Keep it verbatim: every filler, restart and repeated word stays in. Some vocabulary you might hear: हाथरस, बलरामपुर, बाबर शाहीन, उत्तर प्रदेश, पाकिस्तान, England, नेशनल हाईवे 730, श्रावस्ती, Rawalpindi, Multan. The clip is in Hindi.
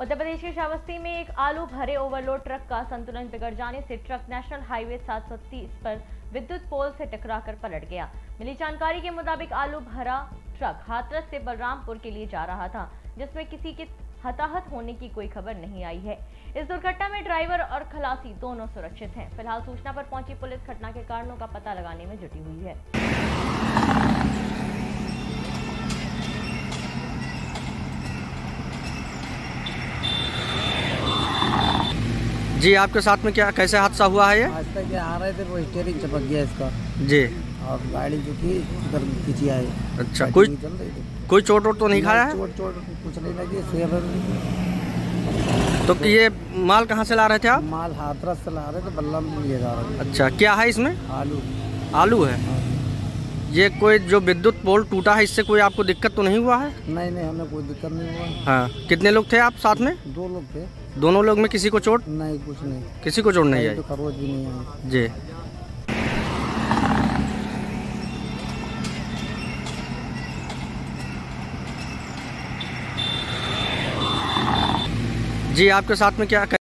उत्तर प्रदेश के श्रावस्ती में एक आलू भरे ओवरलोड ट्रक का संतुलन बिगड़ जाने से ट्रक नेशनल हाईवे सात सौ तीस पर विद्युत पोल से टकराकर पलट गया। मिली जानकारी के मुताबिक आलू भरा ट्रक हाथरस से बलरामपुर के लिए जा रहा था, जिसमें किसी के हताहत होने की कोई खबर नहीं आई है। इस दुर्घटना में ड्राइवर और खलासी दोनों सुरक्षित हैं। फिलहाल सूचना पर पहुंची पुलिस घटना के कारणों का पता लगाने में जुटी हुई है। जी, आपके साथ में क्या कैसे हादसा हुआ है? ये रास्ते पे आ रहे थे, वो स्टीयरिंग चपक गया इसका जी, और गाड़ी जो थी उधर खींची आई। अच्छा, कोई कोई चोट वोट तो नहीं खाया है? चोट चोट कुछ नहीं लगी। तो ये माल कहाँ से ला रहे थे आप? माल हाथरस से ला रहे थे, बलरामपुर ले जा रहे थे। अच्छा, क्या है इसमें? आलू आलू है। ये कोई जो विद्युत पोल टूटा है, इससे कोई आपको दिक्कत तो नहीं हुआ है? नहीं नहीं, हमें कोई दिक्कत नहीं हुआ। हाँ, कितने लोग थे आप साथ में? दो लोग थे। दोनों लोग में किसी को चोट नहीं? कुछ नहीं, किसी को चोट नहीं आई, तो खरोच भी नहीं आई जी। जी, आपके साथ में क्या